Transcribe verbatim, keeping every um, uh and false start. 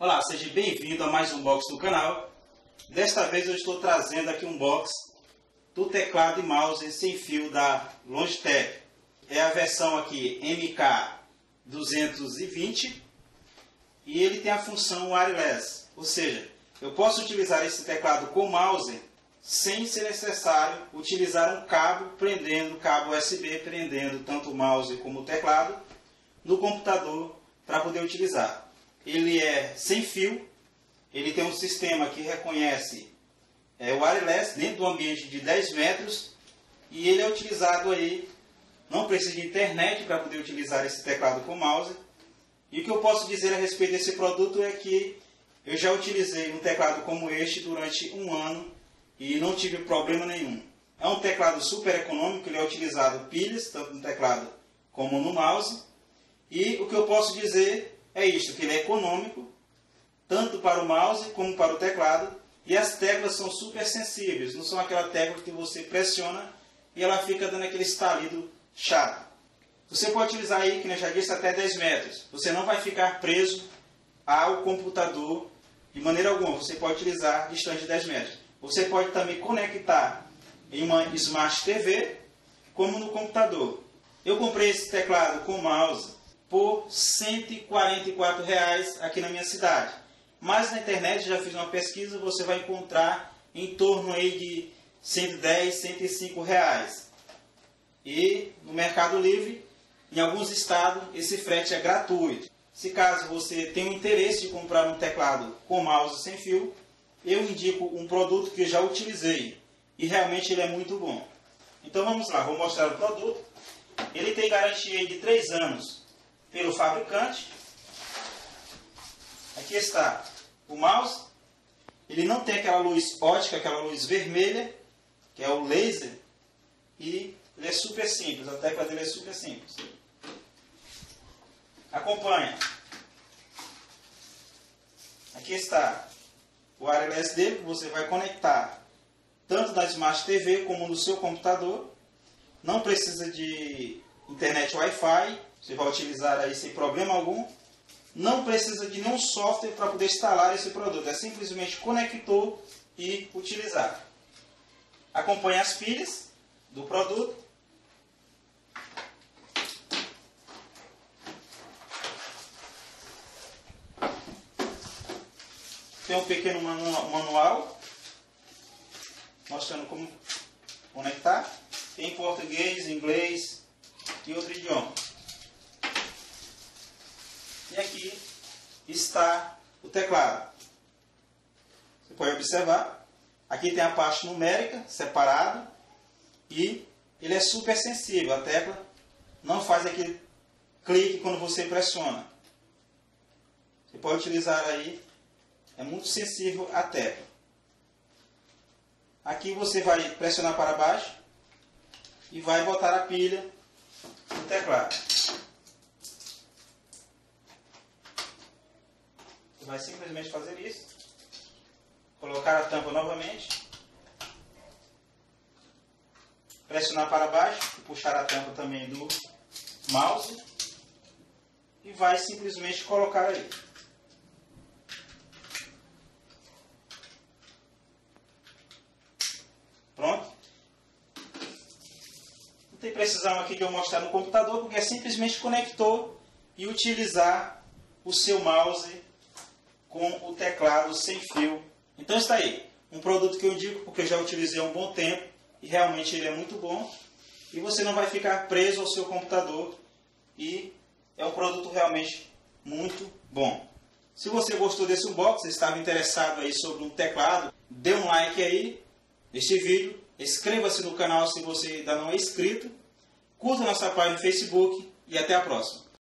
Olá, seja bem-vindo a mais um box do canal. Desta vez eu estou trazendo aqui um box do teclado e mouse sem fio da Logitech. É a versão aqui M K duzentos e vinte e ele tem a função wireless, ou seja, eu posso utilizar esse teclado com mouse sem ser necessário utilizar um cabo prendendo, cabo U S B prendendo tanto o mouse como o teclado no computador para poder utilizar. Ele é sem fio, ele tem um sistema que reconhece é, o wireless dentro de um ambiente de dez metros e ele é utilizado aí, não precisa de internet para poder utilizar esse teclado com mouse. E o que eu posso dizer a respeito desse produto é que eu já utilizei um teclado como este durante um ano e não tive problema nenhum. É um teclado super econômico, ele é utilizado pilhas, tanto no teclado como no mouse. E o que eu posso dizer é isso, que ele é econômico, tanto para o mouse como para o teclado. E as teclas são super sensíveis, não são aquela tecla que você pressiona e ela fica dando aquele estalido chato. Você pode utilizar aí, que eu já disse, até dez metros. Você não vai ficar preso ao computador de maneira alguma. Você pode utilizar distante de dez metros. Você pode também conectar em uma Smart T V, como no computador. Eu comprei esse teclado com mouse por cento e quarenta e quatro reais aqui na minha cidade. Mas na internet, já fiz uma pesquisa, você vai encontrar em torno aí de cento e dez, cento e cinco reais. E no Mercado Livre, em alguns estados, esse frete é gratuito. Se caso você tem o interesse de comprar um teclado com mouse sem fio, eu indico um produto que eu já utilizei e realmente ele é muito bom. Então vamos lá, vou mostrar o produto. Ele tem garantia de três anos. Pelo fabricante. Aqui está o mouse. Ele não tem aquela luz ótica, aquela luz vermelha, que é o laser. E ele é super simples, a tecla dele é super simples. Acompanha. Aqui está o wireless dele, que você vai conectar tanto na Smart T V como no seu computador. Não precisa de internet Wi-Fi. Você vai utilizar aí sem problema algum. Não precisa de nenhum software para poder instalar esse produto. É simplesmente conector e utilizar. Acompanhe as pilhas do produto. Tem um pequeno manual mostrando como conectar. Tem em português, inglês e outro idioma. E aqui está o teclado. Você pode observar. Aqui tem a parte numérica separada. E ele é super sensível. A tecla não faz aquele clique quando você pressiona. Você pode utilizar aí. É muito sensível a tecla. Aqui você vai pressionar para baixo. E vai botar a pilha no teclado. Vai simplesmente fazer isso, colocar a tampa novamente, pressionar para baixo, puxar a tampa também do mouse e vai simplesmente colocar aí. Pronto. Não tem precisão aqui de eu mostrar no computador, porque é simplesmente conector e utilizar o seu mouse com o teclado sem fio. Então está aí, um produto que eu digo porque eu já utilizei há um bom tempo e realmente ele é muito bom e você não vai ficar preso ao seu computador e é um produto realmente muito bom. Se você gostou desse unboxing, estava interessado aí sobre um teclado, dê um like aí neste vídeo, inscreva-se no canal se você ainda não é inscrito, curta nossa página no Facebook e até a próxima.